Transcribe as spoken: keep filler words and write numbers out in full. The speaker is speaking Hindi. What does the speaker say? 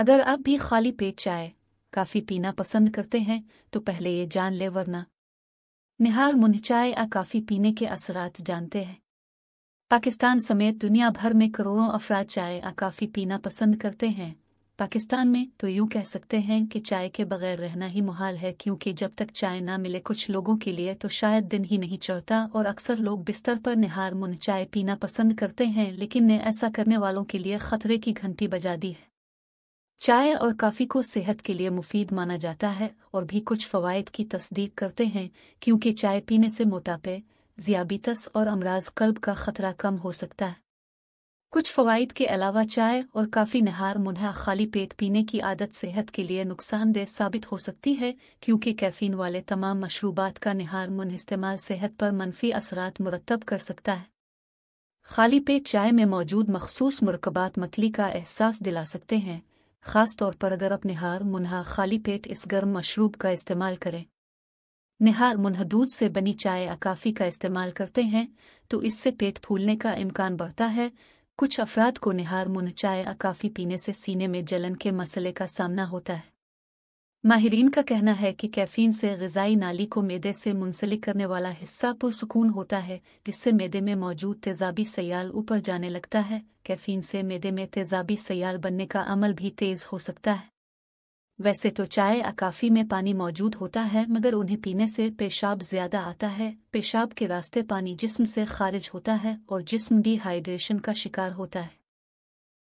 अगर आप भी खाली पेट चाय काफ़ी पीना पसंद करते हैं तो पहले ये जान ले वरना निहार मुन्ह चाय या काफ़ी पीने के असरात जानते हैं। पाकिस्तान समेत दुनिया भर में करोड़ों अफराद चाय या काफ़ी पीना पसंद करते हैं। पाकिस्तान में तो यूँ कह सकते हैं कि चाय के बगैर रहना ही मुहाल है, क्योंकि जब तक चाय ना मिले कुछ लोगों के लिए तो शायद दिन ही नहीं चढ़ता और अक्सर लोग बिस्तर पर निहार मुन चाय पीना पसंद करते हैं, लेकिन ने ऐसा करने वालों के लिए खतरे की घंटी बजा दी है। चाय और कॉफ़ी को सेहत के लिए मुफीद माना जाता है और भी कुछ फ़वाइद की तस्दीक करते हैं, क्योंकि चाय पीने से मोटापे, ज़ियाबीतस और अमराज कल्ब का ख़तरा कम हो सकता है। कुछ फ़वाइद के अलावा चाय और काफ़ी निहार मुन्हा खाली पेट पीने की आदत सेहत के लिए नुकसानदेह साबित हो सकती है, क्योंकि कैफ़ीन वाले तमाम मशरूबात का निहार मुन्ह इस्तेमाल सेहत पर मनफी असरात मुरतब कर सकता है। खाली पेट चाय में मौजूद मखसूस मरकबात मतली का एहसास दिला सकते हैं, ख़ास तौर पर अगर आप निहार मुन्हा खाली पेट इस गर्म मशरूब का इस्तेमाल करें। निहार मुन्ह दूध से बनी चाय या काफ़ी का इस्तेमाल करते हैं तो इससे पेट फूलने का इम्कान बढ़ता है। कुछ अफराद को निहार मुन्ह चाय या काफ़ी पीने से सीने में जलन के मसले का सामना होता है। माहिरीन का कहना है कि कैफीन से ग़िज़ाई नाली को मैदे से मुंसलिक करने वाला हिस्सा पुरसुकून होता है, जिससे मैदे में मौजूद तेज़ाबी सयाल ऊपर जाने लगता है। कैफीन से मैदे में तेज़ाबी सयाल बनने का अमल भी तेज़ हो सकता है। वैसे तो चाय या काफ़ी में पानी मौजूद होता है, मगर उन्हें पीने से पेशाब ज़्यादा आता है। पेशाब के रास्ते पानी जिस्म से खारिज होता है और जिस्म डिहाइड्रेशन का शिकार होता है।